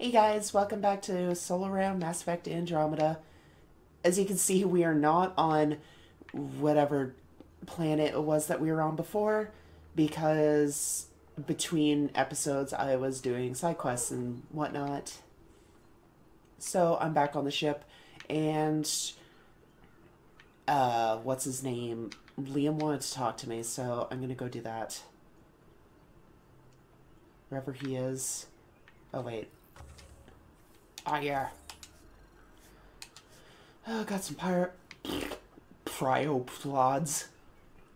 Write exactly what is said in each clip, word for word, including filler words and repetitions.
Hey guys, welcome back to Solo Round Mass Effect Andromeda. As you can see, we are not on whatever planet it was that we were on before, because between episodes I was doing side quests and whatnot. So I'm back on the ship, and uh, what's his name? Liam wanted to talk to me, so I'm gonna go do that. Wherever he is. Oh wait. Ah, yeah. Oh, got some pyro... Cryoplods.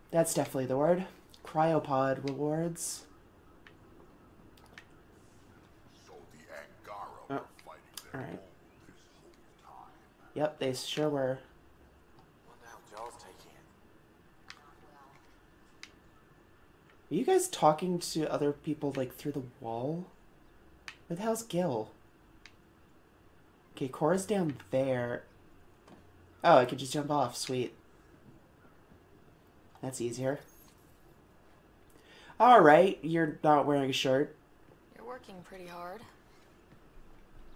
That's definitely the word. Cryopod rewards. So the Angara oh. were fighting their all right. this whole time. Yep, they sure were. Well, now Jar's taking it. Are you guys talking to other people, like, through the wall? Where the hell's Gil? Okay, Cora's down there. Oh, I could just jump off. Sweet. That's easier. Alright, you're not wearing a shirt. You're working pretty hard.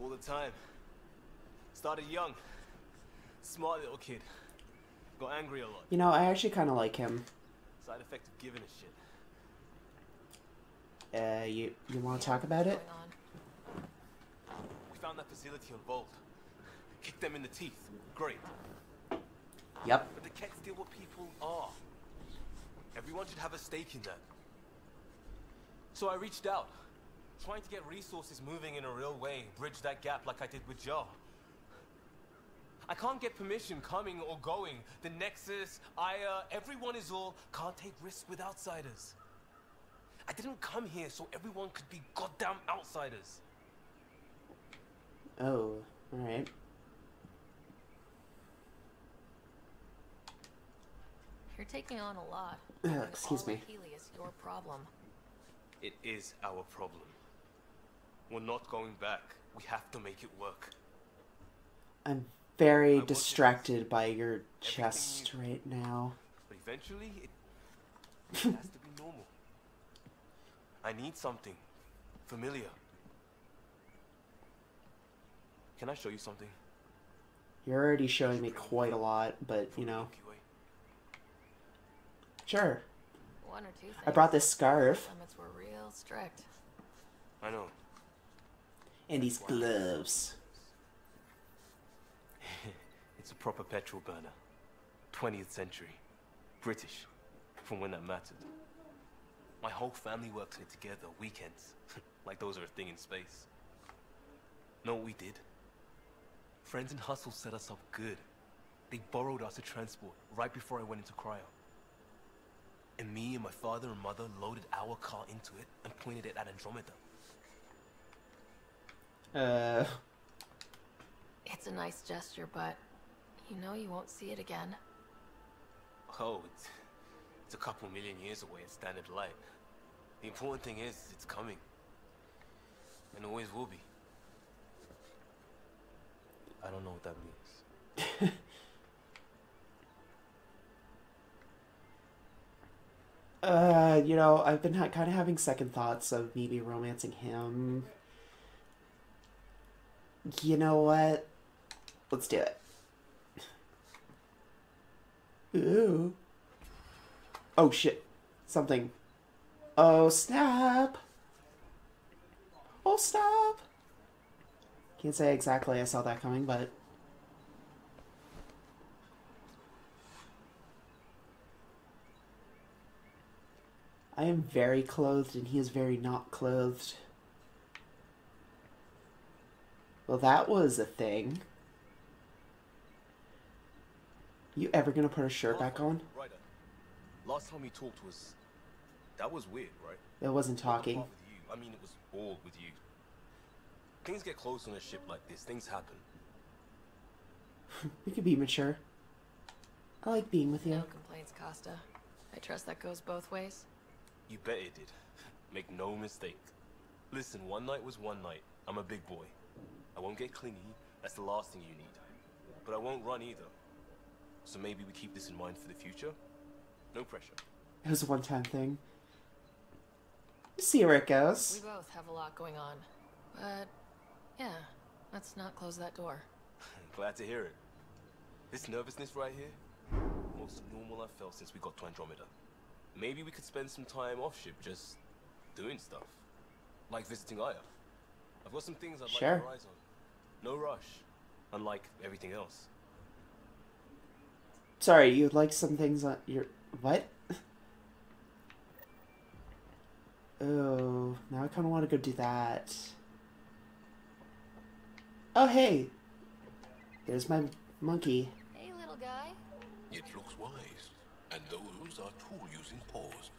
All the time. Started young. Smart little kid. Got angry a lot. You know, I actually kind of like him. Side effect of giving a shit. Uh, you, you want to yeah, talk about it? Found that facility on Vault. Kicked them in the teeth. Great. Yep. But the Kets deal with people are. Everyone should have a stake in that. So I reached out, trying to get resources moving in a real way, bridge that gap like I did with Jar. I can't get permission coming or going. The Nexus, Aya, everyone is all, can't take risks with outsiders. I didn't come here so everyone could be goddamn outsiders. Oh, alright. You're taking on a lot. Uh, excuse me. Is your problem. It is our problem. We're not going back. We have to make it work. I'm very distracted by your chest you, right now. But eventually, it, it has to be normal. I need something familiar. Can I show you something? You're already showing me quite a lot, but you know. Sure. One or two things. I brought this scarf. Were real strict. I know. And these gloves. It's a proper petrol burner. twentieth century. British. From when that mattered. My whole family works here together, weekends. Like those are a thing in space. Know what we did? Friends and Hustle set us up good. They borrowed us a transport right before I went into cryo. And me and my father and mother loaded our car into it and pointed it at Andromeda. Uh. It's a nice gesture, but you know you won't see it again. Oh, it's, it's a couple million years away in standard light. The important thing is it's coming. And always will be. I don't know what that means. uh, you know, I've been ha kind of having second thoughts of maybe romancing him. You know what? Let's do it. Ooh. Oh shit. Something. Oh snap. Oh snap. Can't say exactly I saw that coming, but... I am very clothed and he is very not clothed. Well, that was a thing. You ever gonna put a shirt back on? Last time we talked was... That was weird, right? It wasn't talking. I mean, it was all with you. Things get close on a ship like this. Things happen. We could be mature. I like being with you. No complaints, Costa. I trust that goes both ways. You bet it did. Make no mistake. Listen, one night was one night. I'm a big boy. I won't get clingy. That's the last thing you need. But I won't run either. So maybe we keep this in mind for the future? No pressure. It was a one-time thing. We'll see where it goes. We both have a lot going on. But... yeah, Let's not close that door. Glad to hear it. This nervousness right here, most normal I've felt since we got to Andromeda. Maybe we could spend some time off ship just doing stuff. Like visiting Aya. I've got some things I'd sure. like to rise on. No rush. Unlike everything else. Sorry, you'd like some things on your... What? Oh, now I kind of want to go do that. Oh, hey. There's my monkey. Hey, little guy. It looks wise. And those are tool-using paws.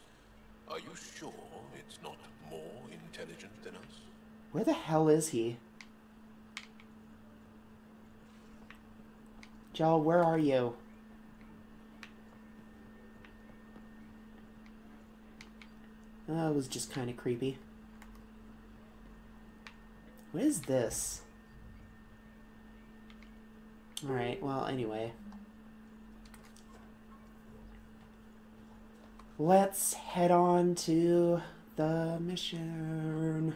Are you sure it's not more intelligent than us? Where the hell is he? Jal, where are you? That was just kind of creepy. What is this? Alright, well, anyway. Let's head on to the mission.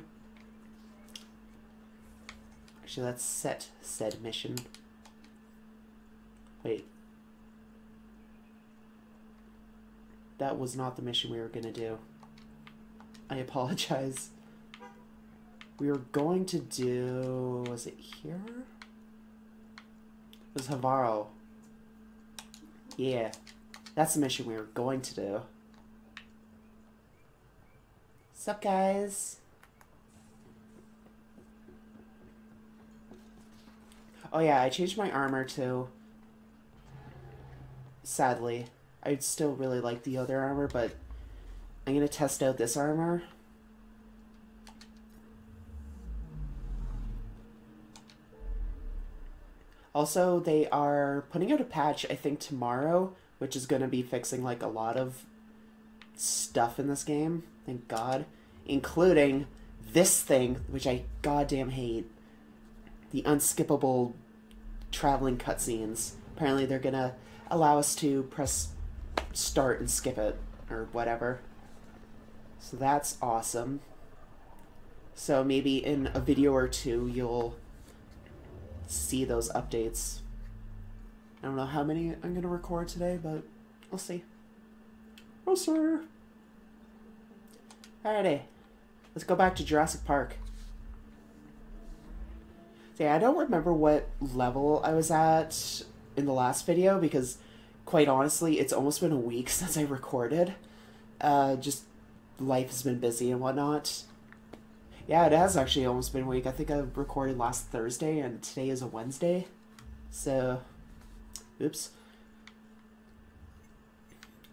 Actually, let's set said mission. Wait. That was not the mission we were gonna do. I apologize. We were going to do... Was it here? It was Havarl. Yeah. That's the mission we were going to do. Sup, guys? Oh yeah, I changed my armor to... Sadly. I'd still really like the other armor, but... I'm gonna test out this armor. Also, they are putting out a patch, I think, tomorrow, which is gonna be fixing, like, a lot of stuff in this game. Thank God. Including this thing, which I goddamn hate. The unskippable traveling cutscenes. Apparently they're gonna allow us to press start and skip it, or whatever. So that's awesome. So maybe in a video or two you'll see those updates. I don't know how many I'm going to record today, but we'll see. Oh, sir. Alrighty. Let's go back to Jurassic Park. See, I don't remember what level I was at in the last video because, quite honestly, it's almost been a week since I recorded. Uh, just... Life has been busy and whatnot. Yeah, it has actually almost been a week. I think I recorded last Thursday and today is a Wednesday. So, oops.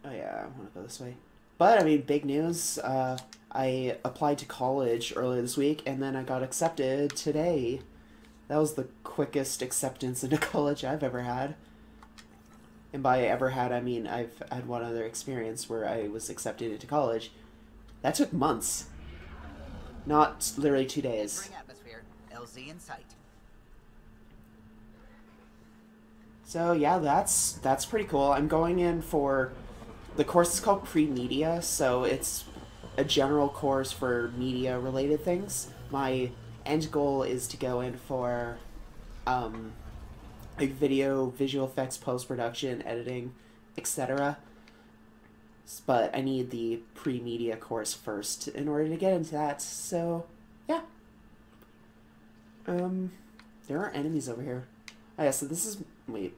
Oh yeah, I want to go this way. But, I mean, big news. Uh, I applied to college earlier this week and then I got accepted today. That was the quickest acceptance into college I've ever had. And by ever had, I mean I've had one other experience where I was accepted into college. That took months. Not literally two days. L Z in sight. So yeah, that's that's pretty cool. I'm going in for the course is called pre-media, so it's a general course for media related things. My end goal is to go in for um like video, visual effects, post-production, editing, et cetera. But I need the pre-media course first in order to get into that, so yeah. Um, there are enemies over here. Oh yeah, so this is... Wait.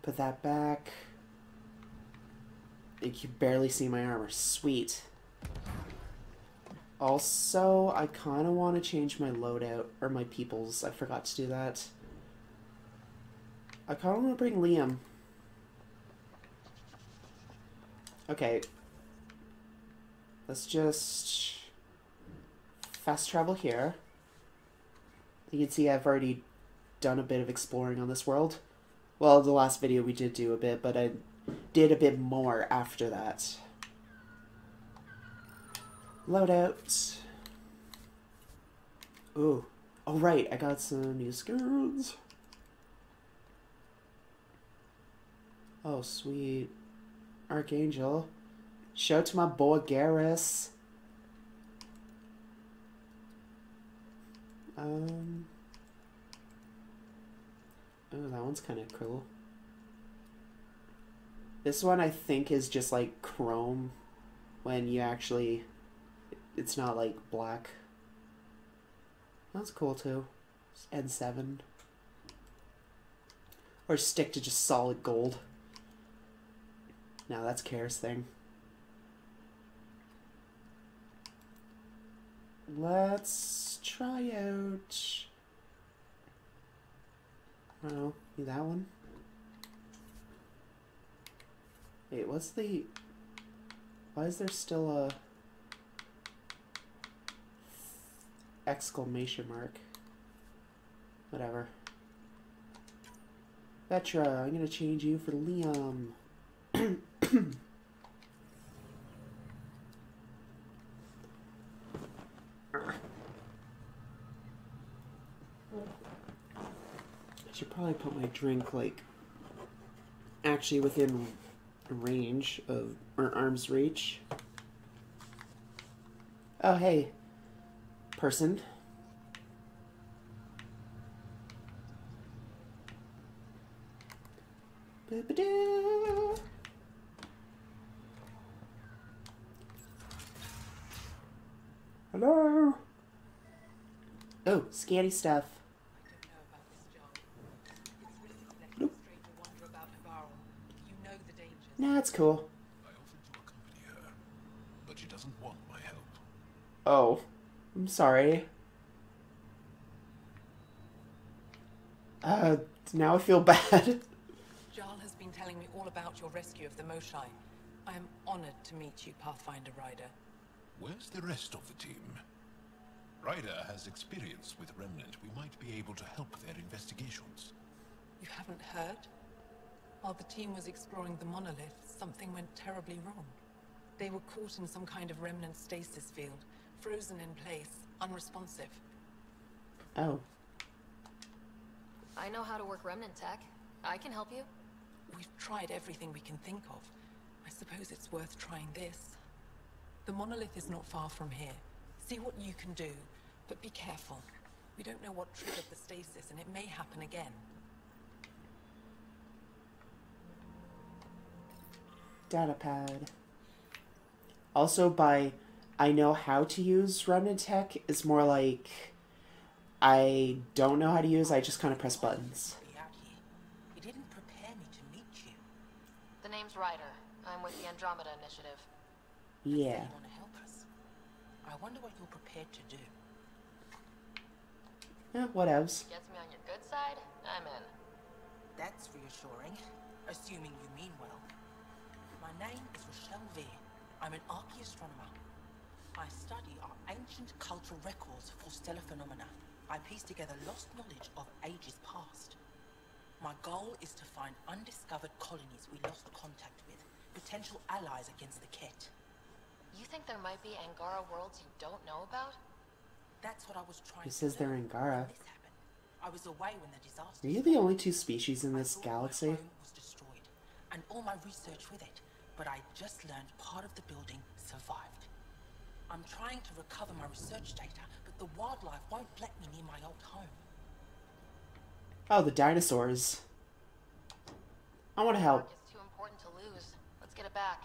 Put that back. You can barely see my armor. Sweet. Also, I kind of want to change my loadout, or my peoples. I forgot to do that. I kind of want to bring Liam. Okay, let's just fast travel here. You can see I've already done a bit of exploring on this world. Well, the last video we did do a bit, but I did a bit more after that. Loadouts. Ooh. Oh, right, I got some new skins. Oh, sweet. Archangel. Show to my boy Garrus. Um Oh, that one's kind of cool. This one, I think, is just like chrome when you actually... It's not like black. That's cool too. N seven. Or stick to just solid gold. Now that's Kara's thing. Let's try out... I don't know. That one? Wait, what's the... Why is there still a... exclamation mark? Whatever. Vetra, I'm gonna change you for Liam. I should probably put my drink, like, actually within range of, or arm's reach. Oh, hey, person. Boop-a-doo. Hello? Oh, scanny stuff. Nah, that's cool. I offered to accompany her, but she doesn't want my help. Oh, I'm sorry. Uh, now I feel bad. Jarl has been telling me all about your rescue of the Moshae. I am honored to meet you, Pathfinder Ryder. Where's the rest of the team? Ryder has experience with Remnant. We might be able to help their investigations. You haven't heard? While the team was exploring the monolith, something went terribly wrong. They were caught in some kind of remnant stasis field, frozen in place, unresponsive. Oh. I know how to work remnant tech. I can help you. We've tried everything we can think of. I suppose it's worth trying this. The monolith is not far from here. See what you can do, but be careful. We don't know what triggered the stasis, and it may happen again. Datapad. Also, by I know how to use Remnant Tech is more like I don't know how to use. I just kind of press buttons. You didn't prepare me to meet you. The name's Ryder. I'm with the Andromeda Initiative. Yeah. You want to help us? I wonder what you're prepared to do. Yeah, whatevs. Gets me on your good side. I'm in. That's reassuring. Assuming you mean well. My name is Rochelle Veer. I'm an archaeoastronomer. I study our ancient cultural records for stellar phenomena. I piece together lost knowledge of ages past. My goal is to find undiscovered colonies we lost contact with, potential allies against the Ket. You think there might be Angara worlds you don't know about? That's what I was trying to do. He says they're Angara. This happened. I was away when the disaster. Are you the only two species in this galaxy? My home was destroyed, and all my research with it. But I just learned part of the building survived. I'm trying to recover my research data, but the wildlife won't let me near my old home. Oh, the dinosaurs. I want to help. It's too important to lose. Let's get it back.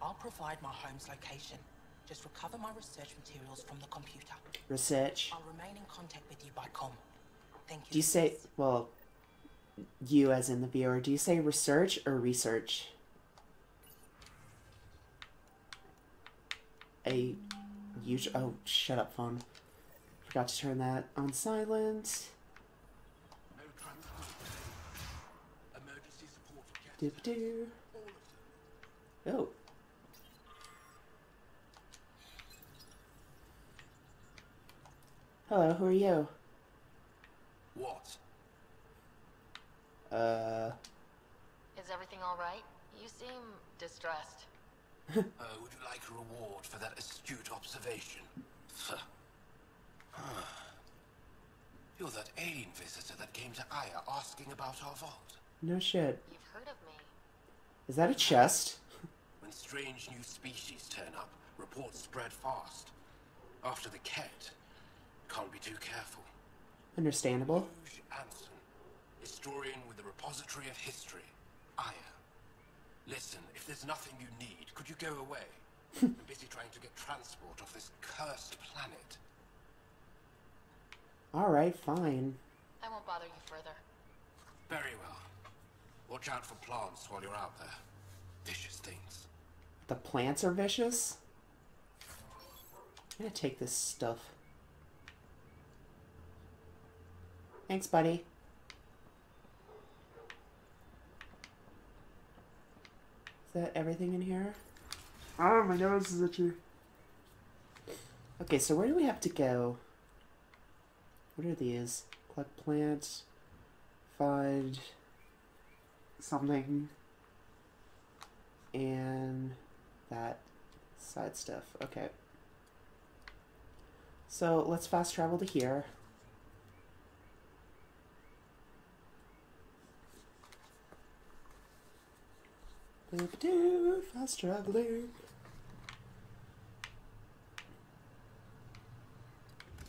I'll provide my home's location. Just recover my research materials from the computer. Research. I'll remain in contact with you by comm. Thank you. Do you say, well, you as in the viewer, do you say research or research? A usual. Oh, shut up, phone. Forgot to turn that on silent. No transport. Emergency support for Ket. Do-do. Oh. Hello, who are you? What? Uh. Is everything alright? You seem distressed. I would like a reward for that astute observation. You're that alien visitor that came to Aya asking about our vault. No shit. You've heard of me. Is that a chest? When strange new species turn up, reports spread fast. After the Ket, can't be too careful. Understandable. Lugh Anson, historian repository of history, Aya. Listen, if there's nothing you need, could you go away? I'm busy trying to get transport off this cursed planet. All right, fine. I won't bother you further. Very well. Watch out for plants while you're out there. Vicious things. The plants are vicious? I'm gonna take this stuff. Thanks, buddy. Is that everything in here? Oh, my nose is itchy. Okay, so where do we have to go? What are these? Collect plants. Find something. And that side stuff. Okay. So let's fast travel to here. Fast traveling.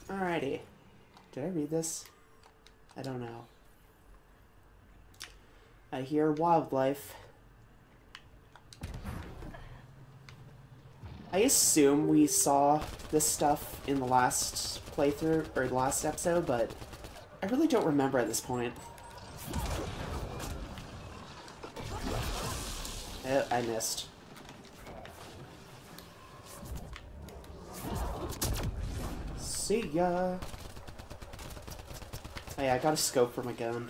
Alrighty. Did I read this? I don't know. I hear wildlife. I assume we saw this stuff in the last playthrough, or the last episode, but I really don't remember at this point. Oh, I missed. See ya! Oh yeah, I got a scope for my gun.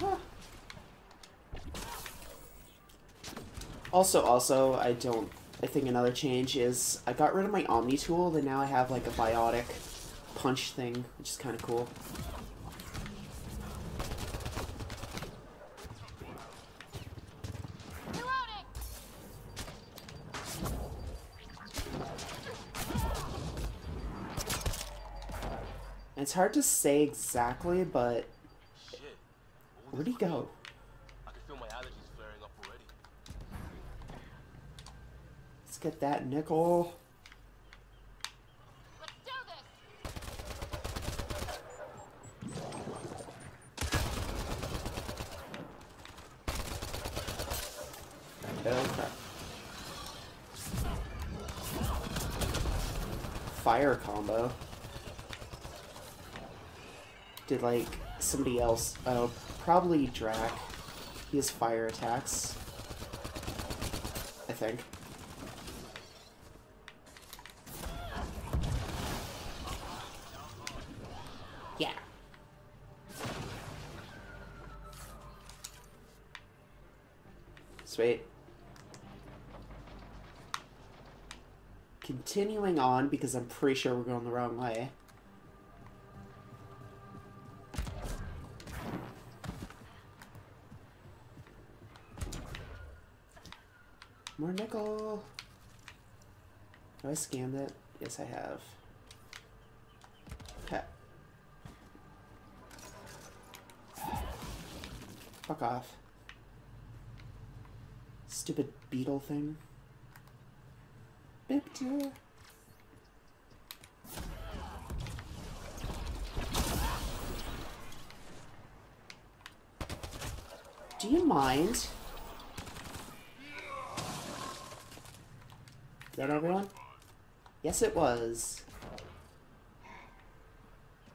Huh. Also, also, I don't... I think another change is I got rid of my Omni tool, and now I have like a biotic punch thing, which is kind of cool. And it's hard to say exactly, but where'd he go? Get that nickel. Let's do this. Okay. Fire combo. Did like somebody else? Oh, probably Drack. He has fire attacks, I think. Sweet. Continuing on, because I'm pretty sure we're going the wrong way. More nickel. Have I scanned it? Yes, I have. Okay. Fuck off. Stupid beetle thing. Beep-de. Do you mind? Is that everyone? Yes, it was.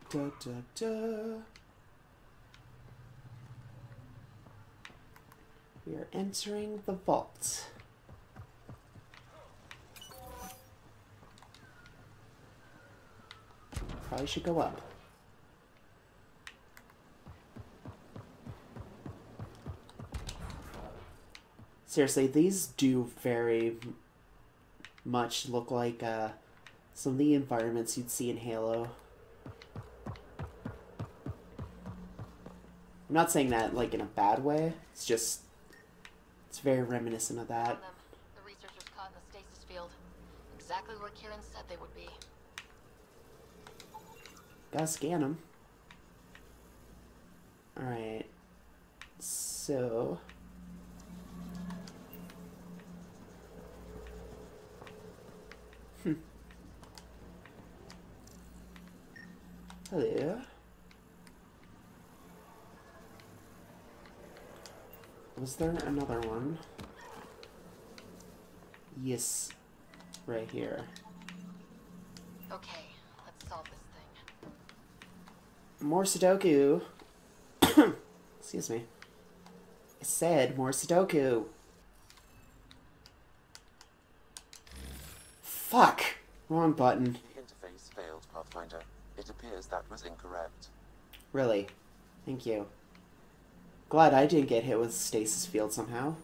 Da da da. We are entering the vault. Probably should go up. Seriously, these do very much look like uh, some of the environments you'd see in Halo. I'm not saying that like in a bad way. It's just... It's very reminiscent of that. The researchers caught in the stasis field. Exactly where Kiiran said they would be. Gotta scan them. Alright. So... Hm. A ver. Was there another one? Yes, right here. Okay, let's solve this thing. More Sudoku. Excuse me. I said more Sudoku. Fuck! Wrong button. The interface failed, Pathfinder. It appears that was incorrect. Really? Thank you. Glad I didn't get hit with stasis field somehow.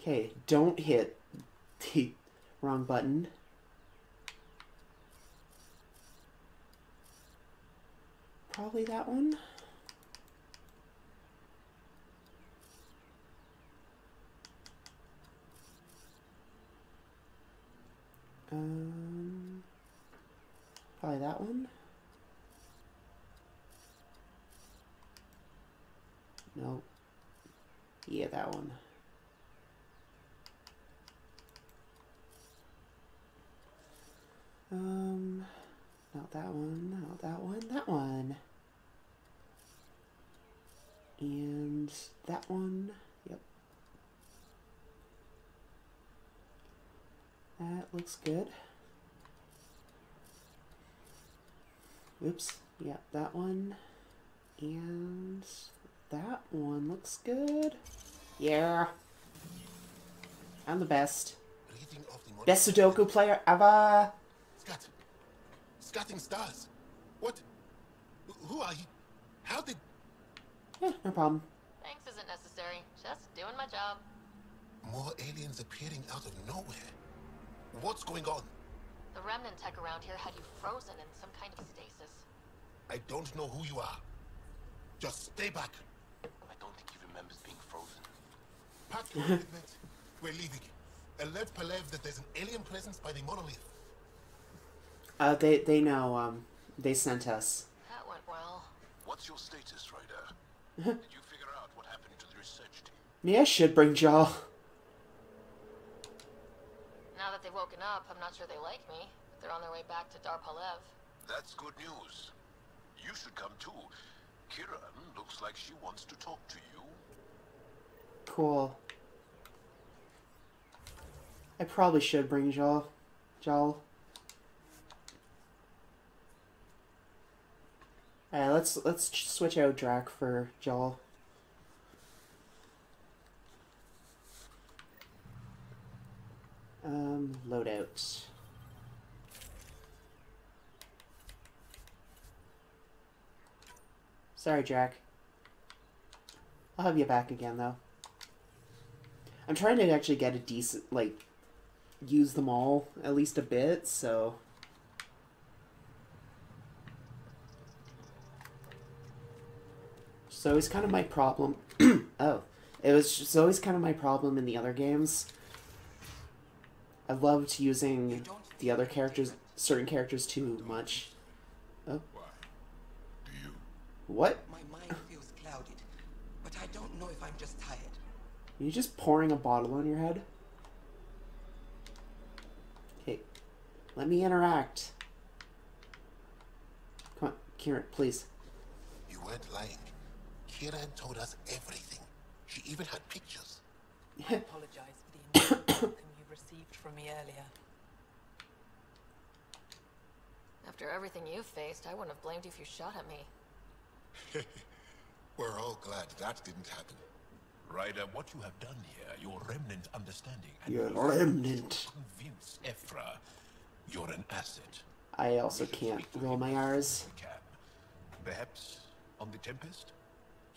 Okay, don't hit the wrong button. Probably that one. Um, probably that one. Nope. Yeah, that one. Um, not that one, not that one, that one. And that one, yep. That looks good. Oops, yep, that one. And that one looks good. Yeah. I'm the best. Best Sudoku player ever. Scott. Scotting stars. What? Who are you? How did... Yeah, no problem. Thanks isn't necessary. Just doing my job. More aliens appearing out of nowhere. What's going on? The remnant tech around here had you frozen in some kind of stasis. I don't know who you are. Just stay back. I don't think he remembers being frozen. Pack your equipment. We're leaving. Alert Palev that there's an alien presence by the monolith. Uh, they, they know, um, they sent us. That went well. What's your status, Ryder? Did you figure out what happened to the research team? Yeah, I should bring Jar. Now that they've woken up, I'm not sure they like me. But they're on their way back to Dar Palev. That's good news. You should come too. Kiiran looks like she wants to talk to you. Cool. I probably should bring Jar. Jar. Alright, let's let's switch out Drack for Jar. Um, loadouts. Sorry, Drack. I'll have you back again, though. I'm trying to actually get a decent, like, use them all at least a bit, so. So it's kind of my problem. Oh, it was just always kind of my problem in the other games. I loved using the other characters, certain characters, too much. Oh. Why? Do you? What? My mind feels clouded, but I don't know if I'm just tired. Are you just pouring a bottle on your head? Okay, let me interact. Come on, Kiiran, please. You weren't lying. Kiiran told us everything. She even had pictures. I apologize for the welcome you received from me earlier. After everything you've faced, I wouldn't have blamed you if you shot at me. We're all glad that didn't happen. Ryder, what you have done here, your remnant understanding... And your remnant. ...convince Ephra you're an asset. I also can't roll my R's. Perhaps on the Tempest?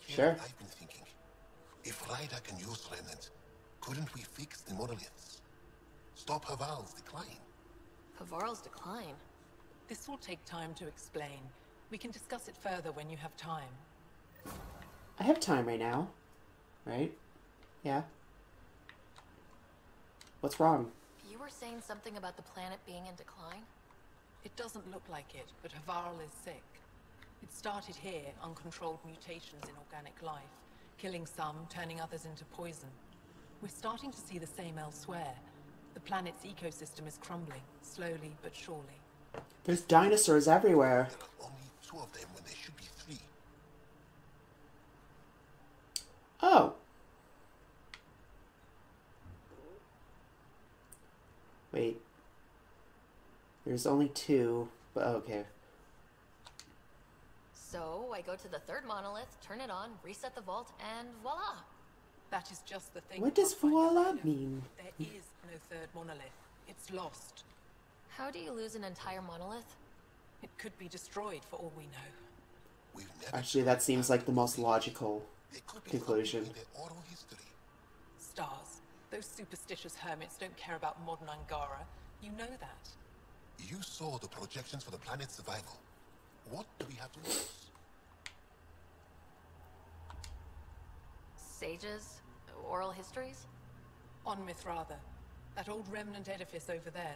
Sure. Here, I've been thinking, if Ryder can use Remnant, couldn't we fix the monoliths? Stop Havarl's decline. Havarl's decline? This will take time to explain. We can discuss it further when you have time. I have time right now. Right? Yeah. What's wrong? You were saying something about the planet being in decline? It doesn't look like it, but Havarl is sick. It started here, uncontrolled mutations in organic life, killing some, turning others into poison. We're starting to see the same elsewhere, The planet's ecosystem is crumbling, slowly but surely. There's dinosaurs everywhere. There are only two of them when there should be three. Oh. Wait. There's only two, but okay. So I go to the third monolith, turn it on, reset the vault, and voila! That is just the thing. What does voila mean? There is no third monolith. It's lost. How do you lose an entire monolith? It could be destroyed for all we know. We've never Actually, that seems like the most logical conclusion. Stars. Those superstitious hermits don't care about modern Angara. You know that. You saw the projections for the planet's survival. What do we have to lose? Sages? Oral histories? On Mithrath. That old remnant edifice over there.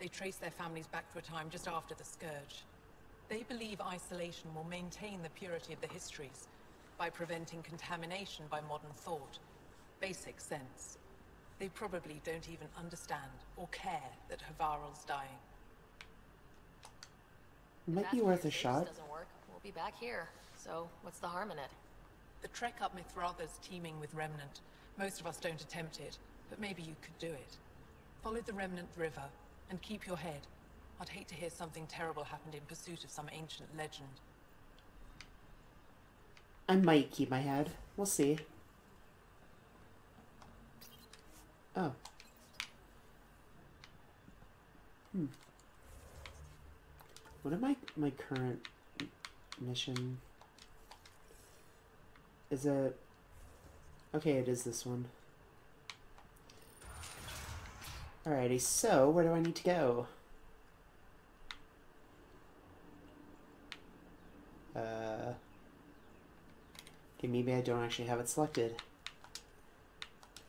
They trace their families back to a time just after the Scourge. They believe isolation will maintain the purity of the histories by preventing contamination by modern thought. Basic sense. They probably don't even understand or care that Havarl's dying. Might be worth a shot. Doesn't work. We'll be back here. So what's the harm in it? The trek up Mithrath's teeming with remnant. Most of us don't attempt it, but maybe you could do it. Follow the remnant river and keep your head. I'd hate to hear something terrible happened in pursuit of some ancient legend. I might keep my head. We'll see. Oh. Hmm. What am I, my current mission? Is it... Okay, it is this one. Alrighty, so where do I need to go? Uh... Okay, maybe I don't actually have it selected.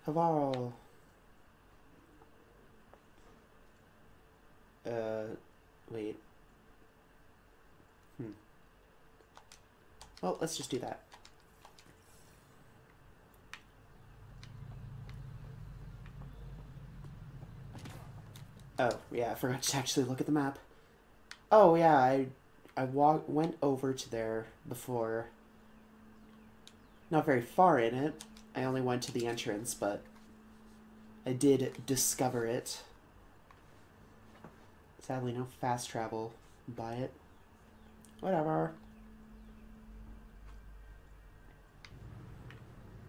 Havarl. Uh, wait. Hmm. Well, let's just do that. Oh, yeah, I forgot to actually look at the map. Oh, yeah, I, I walk, went over to there before. Not very far in it. I only went to the entrance, but I did discover it. Sadly, no fast travel by it. Whatever.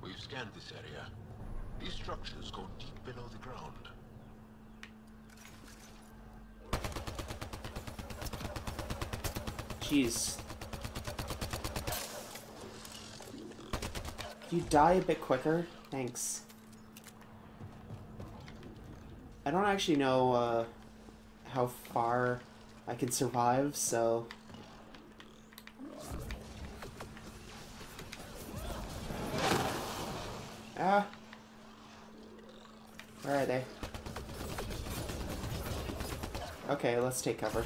We've scanned this area. These structures go deep below the ground. Jeez. You die a bit quicker? Thanks. I don't actually know uh, how far I can survive, so... Ah! Where are they? Okay, let's take cover.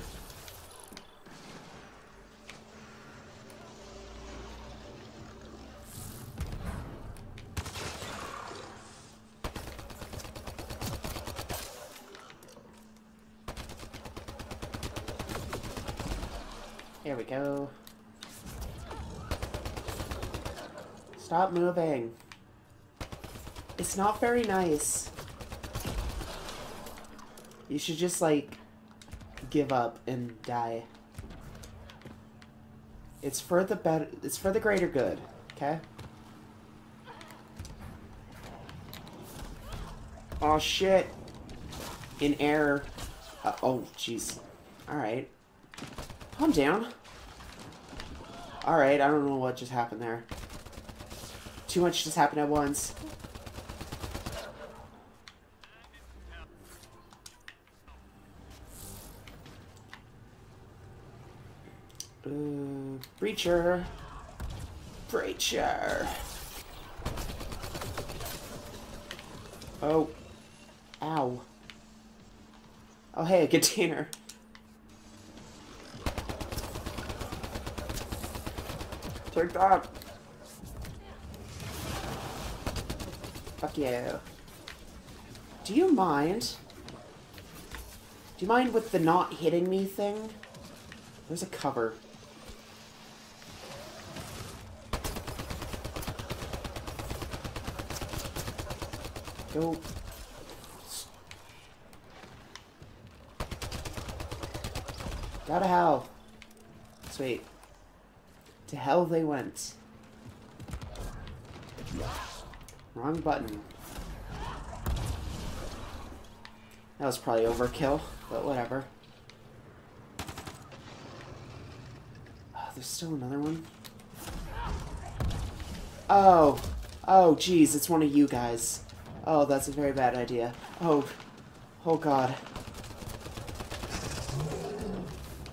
There we go. Stop moving. It's not very nice. You should just, like, give up and die. It's for the better, it's for the greater good, okay? Oh shit. In error. Uh, oh, jeez. Alright. Calm down. Alright, I don't know what just happened there. Too much just happened at once. Ooh, breacher. Breacher. Oh. Ow. Oh, hey, a container. Take that. Fuck you. Do you mind? Do you mind with the not hitting me thing? There's a cover. Go. Gotta hell. Sweet. To hell they went. Wrong button. That was probably overkill, but whatever. Oh, there's still another one. Oh. Oh, jeez, it's one of you guys. Oh, that's a very bad idea. Oh. Oh, God.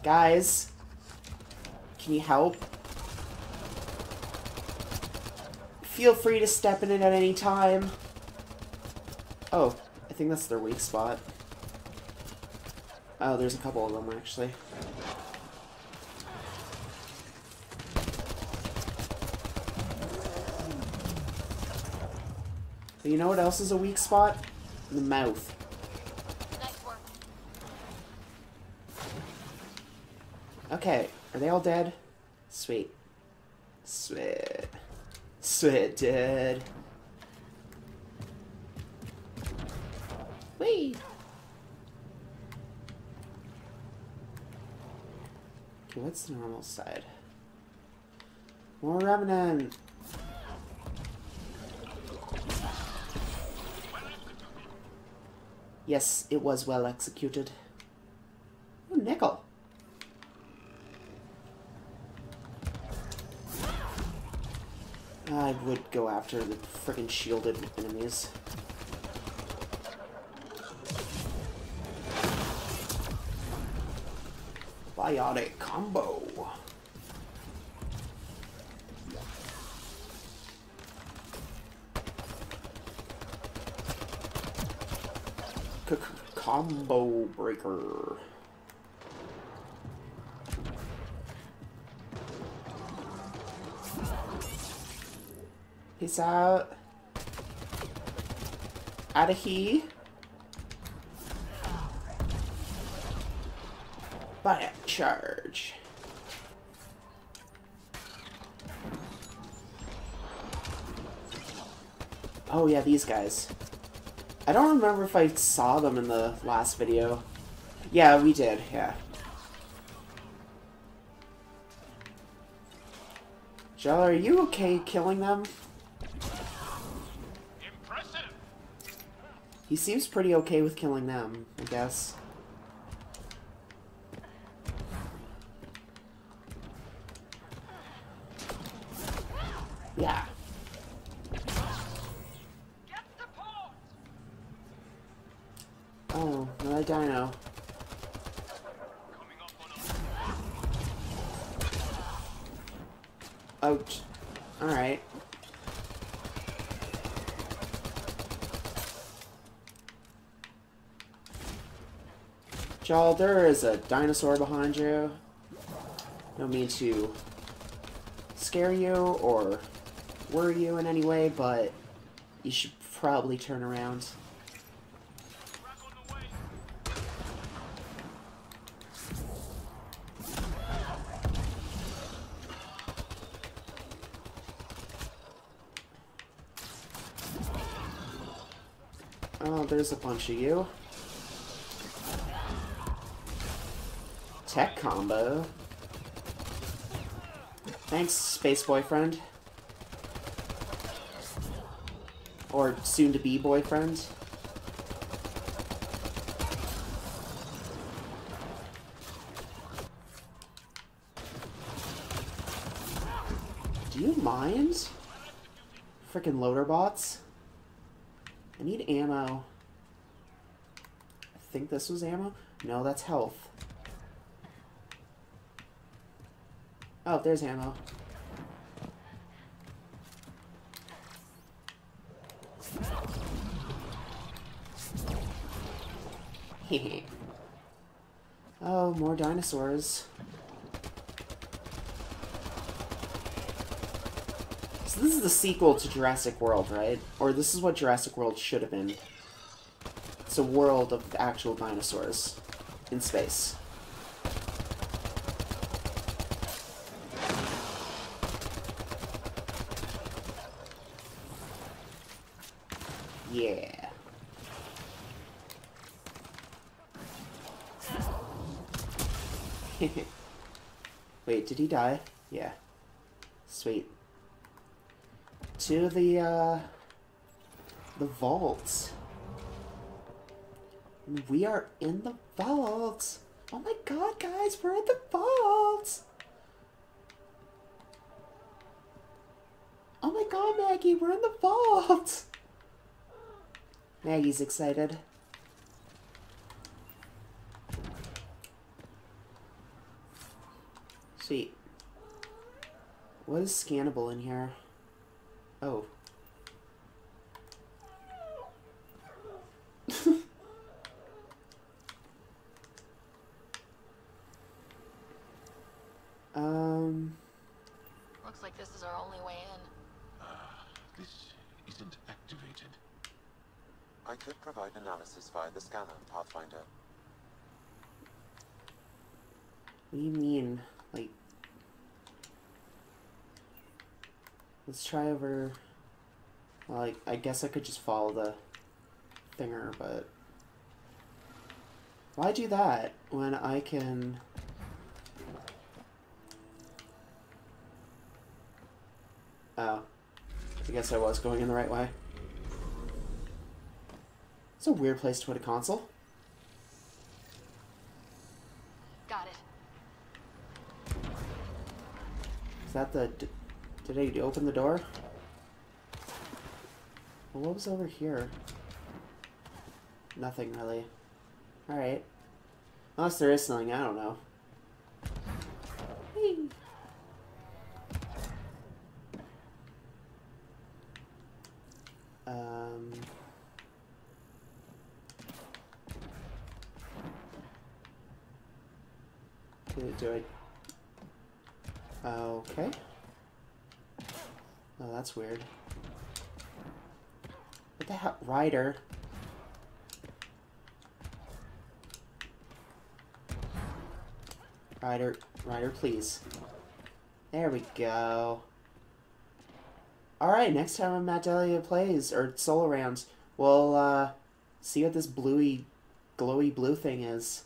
Guys. Can you help? Feel free to step in it at any time. Oh, I think that's their weak spot. Oh, there's a couple of them, actually. But you know what else is a weak spot? The mouth. Nice work. Okay, are they all dead? Sweet. Sweet. Sweet, dead. Whee! Okay, what's the normal side? More Remnant! Yes, it was well executed. Ooh, nickel. I would go after the frickin' shielded enemies. Biotic combo. Combo breaker. Peace out. Out of here. Buy a charge. Oh yeah, these guys. I don't remember if I saw them in the last video. Yeah, we did, yeah. Jar, are you okay killing them? Impressive. He seems pretty okay with killing them, I guess. Yeah. Oh, another dino. Ouch. Alright. Y'all, there is a dinosaur behind you. No mean to scare you or worry you in any way, but you should probably turn around. There's a bunch of you. Tech combo. Thanks, space boyfriend. Or soon-to-be boyfriend. Do you mind? Frickin' loader bots. I need ammo. Think this was ammo? No, that's health. Oh, there's ammo. Hehe. Oh, more dinosaurs. So this is the sequel to Jurassic World, right? Or this is what Jurassic World should have been. It's a world of actual dinosaurs. in space. Yeah. Wait, did he die? Yeah. Sweet. To the, uh... the vault. We are in the vault! Oh my god, guys, we're at the vault! Oh my god, Maggie, we're in the vault! Maggie's excited. Sweet. What is scannable in here? Oh. um. Looks like this is our only way in. Uh, this isn't activated. I could provide analysis via the scanner, Pathfinder. What do you mean? Like, let's try over, well, like, I guess I could just follow the thinger, but why do that when I can, oh, I guess I was going in the right way. It's a weird place to put a console. Is that the... Did I open the door? Well, what was over here? Nothing, really. Alright. Unless there is something, I don't know. Whee. Um... Do, do I... Okay. Oh, that's weird. What the hell? Ryder? Ryder, Ryder, please. There we go. Alright, next time when Matt Delia plays, or solo rounds, we'll uh, see what this bluey, glowy blue thing is.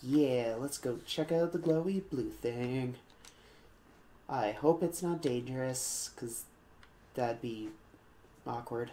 Yeah, let's go check out the glowy blue thing. I hope it's not dangerous, because that'd be awkward.